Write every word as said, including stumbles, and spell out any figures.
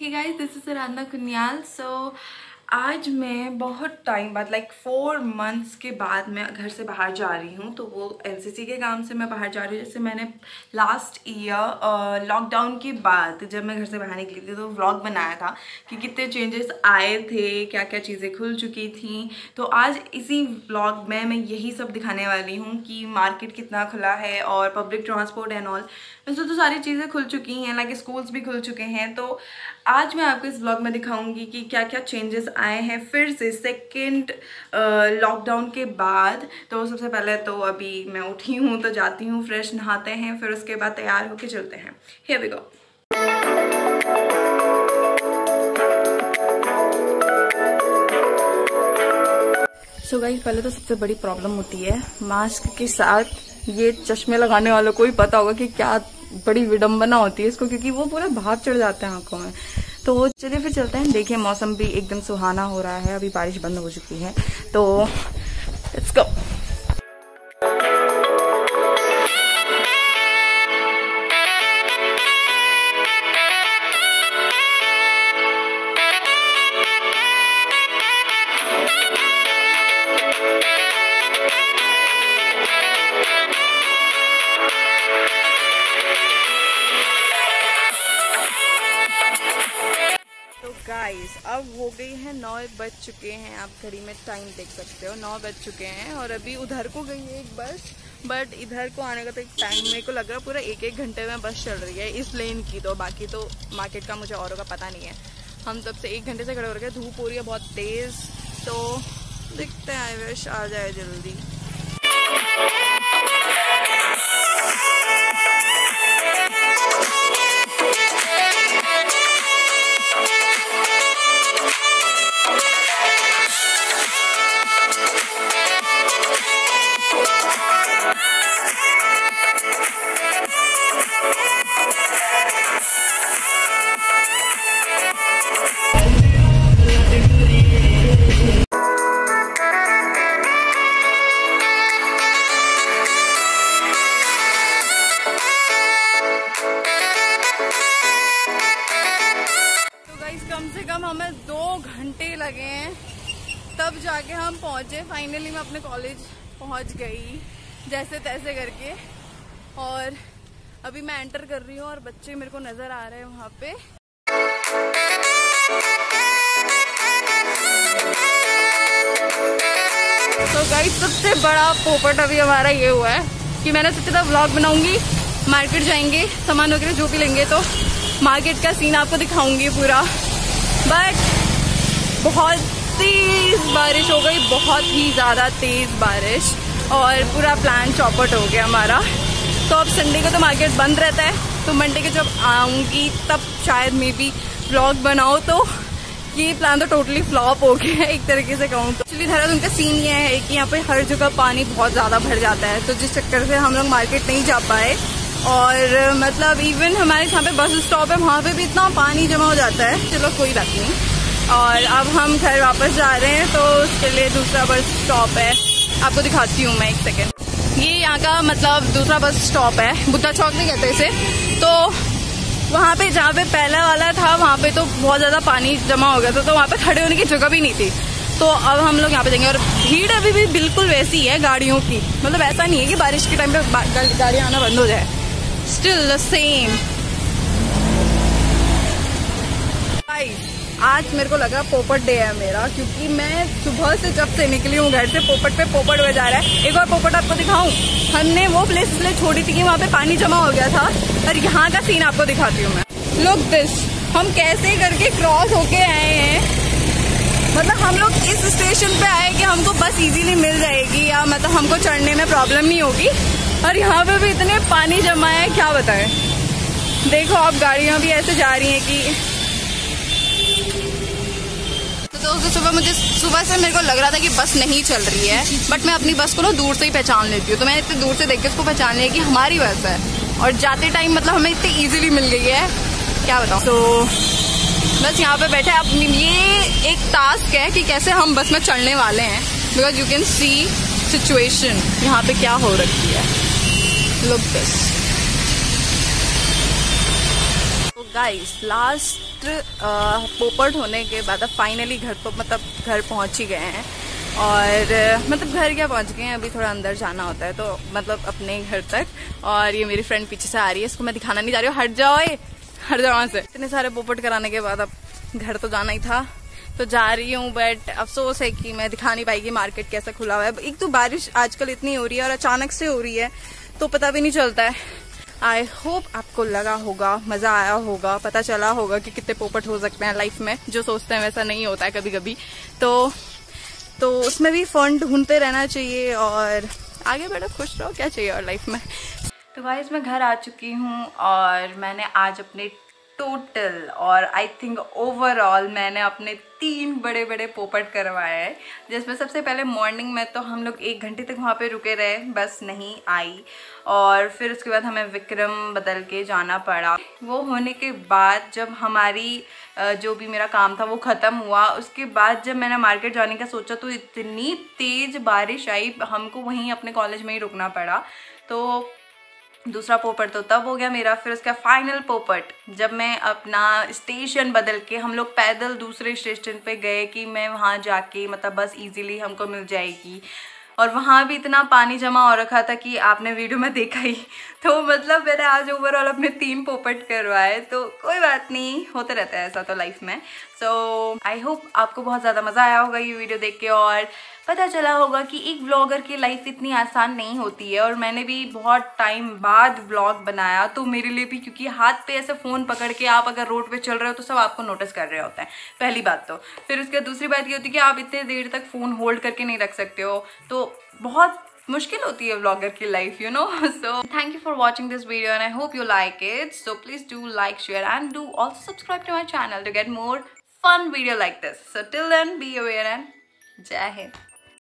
Hey guys, this is Aradhana Kuniyal. So आज मैं बहुत टाइम बाद लाइक फोर मंथ्स के बाद मैं घर से बाहर जा रही हूँ। तो वो एनसीसी के काम से मैं बाहर जा रही हूँ। जैसे मैंने लास्ट ईयर लॉकडाउन के बाद जब मैं घर से बाहर निकली थी तो व्लॉग बनाया था कि कितने चेंजेस आए थे, क्या क्या चीज़ें खुल चुकी थी। तो आज इसी व्लॉग में मैं यही सब दिखाने वाली हूँ कि मार्केट कितना खुला है और पब्लिक ट्रांसपोर्ट एंड ऑल। वैसे तो सारी चीज़ें खुल चुकी हैं, लाइक स्कूल्स भी खुल चुके हैं। तो आज मैं आपको इस व्लॉग में दिखाऊँगी कि क्या क्या चेंजेस आए हैं फिर से सेकेंड लॉकडाउन के बाद। तो सबसे पहले तो अभी मैं उठी हूँ तो जाती हूँ, फ्रेश नहाते हैं, फिर उसके बाद तैयार होके चलते हैं। Here we go. So guys, पहले तो सबसे बड़ी प्रॉब्लम होती है मास्क के साथ, ये चश्मे लगाने वालों को ही पता होगा कि क्या बड़ी विडम्बना होती है इसको, क्योंकि वो पूरा भाप चढ़ जाता है आंखों में। तो चलिए फिर चलते हैं। देखिए मौसम भी एकदम सुहाना हो रहा है, अभी बारिश बंद हो चुकी है। तो लेट्स गो। गाइस, अब हो गई है नौ बज चुके हैं। आप घड़ी में टाइम देख सकते हो, नौ बज चुके हैं। और अभी उधर को गई है एक बस, बट इधर को आने का तो एक टाइम मेरे को लग रहा है पूरा एक एक घंटे में बस चल रही है इस लेन की। तो बाकी तो मार्केट का मुझे औरों का पता नहीं है। हम तब से एक घंटे से खड़े हो रखे हैं, धूप हो रही है बहुत तेज़। तो देखते हैं, आई विश आ जाए जल्दी। लगे हैं तब जाके हम पहुंचे। फाइनली मैं अपने कॉलेज पहुंच गई जैसे तैसे करके, और अभी मैं एंटर कर रही हूं और बच्चे मेरे को नजर आ रहे हैं वहां पे। तो गाइस, सबसे बड़ा पोपट अभी हमारा ये हुआ है कि मैंने सोचा था व्लॉग बनाऊंगी, मार्केट जाएंगे, सामान वगैरह जो भी लेंगे, तो मार्केट का सीन आपको दिखाऊंगी पूरा। बट बहुत तेज़ बारिश हो गई, बहुत ही ज़्यादा तेज़ बारिश, और पूरा प्लान चौपट हो गया हमारा। तो अब संडे को तो मार्केट बंद रहता है, तो मंडे को जब आऊँगी तब शायद मे बी व्लॉग बनाओ। तो ये प्लान तो टोटली फ्लॉप हो गया है एक तरीके से कहूँ तो। एक्चुअली धरा उनका सीन ये है कि यहाँ पर हर जगह पानी बहुत ज़्यादा भर जाता है, तो जिस चक्कर से हम लोग मार्केट नहीं जा पाए। और मतलब इवन हमारे यहाँ पर बस स्टॉप है, वहाँ पर भी इतना पानी जमा हो जाता है। चलो कोई बात नहीं। और अब हम घर वापस जा रहे हैं, तो उसके लिए दूसरा बस स्टॉप है, आपको दिखाती हूँ मैं एक सेकेंड। ये यहाँ का मतलब दूसरा बस स्टॉप है, बुद्धा चौक भी कहते हैं इसे। तो वहाँ पे जहाँ पे पहला वाला था वहाँ पे तो बहुत ज़्यादा पानी जमा हो गया था, तो वहाँ पे खड़े होने की जगह भी नहीं थी। तो अब हम लोग यहाँ पे जाएंगे। और भीड़ अभी भी बिल्कुल वैसी है गाड़ियों की, मतलब ऐसा नहीं है कि बारिश के टाइम पर गाड़ियाँ आना बंद हो जाए, स्टिल द सेम। आज मेरे को लगा पोपट डे है मेरा, क्योंकि मैं सुबह से जब से निकली हूँ घर से पोपट पे पोपट हुआ जा रहा है। एक और पोपट आपको दिखाऊं, हमने वो प्लेस इसलिए छोड़ी थी कि वहाँ पे पानी जमा हो गया था। और यहाँ का सीन आपको दिखाती हूँ मैं। लुक दिस, हम कैसे करके क्रॉस होके आए हैं। मतलब हम लोग इस स्टेशन पे आए कि हमको बस इजीली मिल जाएगी, या मतलब हमको चढ़ने में प्रॉब्लम नहीं होगी, और यहाँ पे भी इतने पानी जमा है क्या बताएं। देखो आप, गाड़ियाँ भी ऐसे जा रही हैं कि दोस्तों सुबह मुझे सुबह से मेरे को लग रहा था कि बस नहीं चल रही है, बट मैं अपनी बस को ना दूर से ही पहचान लेती हूँ। तो मैं इतने दूर से देख के उसको पहचान लिया कि हमारी बस है, और जाते टाइम मतलब हमें इतनी इजीली मिल गई है, क्या बताऊँ। तो बस यहाँ पे बैठे आप, ये एक टास्क है कि कैसे हम बस में चढ़ने वाले हैं, because you can see situation यहाँ पे क्या हो रखी है। लुक दिस गाइस, लास्ट छात्र पोपट होने के बाद अब फाइनली घर पर मतलब घर पहुंच ही गए हैं और मतलब घर क्या पहुंच गए हैं, अभी थोड़ा अंदर जाना होता है तो मतलब अपने घर तक। और ये मेरी फ्रेंड पीछे से आ रही है, इसको मैं दिखाना नहीं जा रही हूँ, हट जाओ ये, हट जाओ वहाँ से। इतने सारे पोपट कराने के बाद अब घर तो जाना ही था तो जा रही हूँ, बट अफसोस है कि मैं दिखा नहीं पाएगी मार्केट कैसा खुला हुआ है। एक तो बारिश आजकल इतनी हो रही है और अचानक से हो रही है तो पता भी नहीं चलता है। आई होप आपको लगा होगा, मजा आया होगा, पता चला होगा कि कितने पोपट हो सकते हैं लाइफ में, जो सोचते हैं वैसा नहीं होता है कभी कभी। तो तो उसमें भी फन ढूंढते रहना चाहिए और आगे बढ़ो, खुश रहो, क्या चाहिए और लाइफ में। तो गाइस मैं घर आ चुकी हूँ और मैंने आज अपने टोटल और आई थिंक ओवरऑल मैंने अपने तीन बड़े बड़े पोपट करवाए हैं, जिसमें सबसे पहले मॉर्निंग में तो हम लोग एक घंटे तक वहाँ पे रुके रहे, बस नहीं आई और फिर उसके बाद हमें विक्रम बदल के जाना पड़ा। वो होने के बाद जब हमारी जो भी मेरा काम था वो ख़त्म हुआ, उसके बाद जब मैंने मार्केट जाने का सोचा तो इतनी तेज़ बारिश आई, हमको वहीं अपने कॉलेज में ही रुकना पड़ा। तो दूसरा पोपट तो तब हो गया मेरा। फिर उसका फाइनल पोपट जब मैं अपना स्टेशन बदल के हम लोग पैदल दूसरे स्टेशन पे गए कि मैं वहाँ जाके मतलब बस इजीली हमको मिल जाएगी, और वहाँ भी इतना पानी जमा हो रखा था कि आपने वीडियो में देखा ही। तो मतलब मैंने आज ओवरऑल अपने तीन पोपट करवाए, तो कोई बात नहीं, होते रहता है ऐसा तो लाइफ में। सो आई होप आपको बहुत ज़्यादा मज़ा आया होगा ये वीडियो देख के और पता चला होगा कि एक व्लॉगर की लाइफ इतनी आसान नहीं होती है। और मैंने भी बहुत टाइम बाद व्लॉग बनाया तो मेरे लिए भी, क्योंकि हाथ पे ऐसे फ़ोन पकड़ के आप अगर रोड पे चल रहे हो तो सब आपको नोटिस कर रहे होते हैं, पहली बात। तो फिर उसके दूसरी बात ये होती है कि आप इतने देर तक फ़ोन होल्ड करके नहीं रख सकते हो, तो बहुत मुश्किल होती है व्लॉगर की life, you know. So thank you for watching this video and I hope you like it. So please do like, share and do also subscribe to my channel to get more fun video like this. So till then be aware and जय हिंद।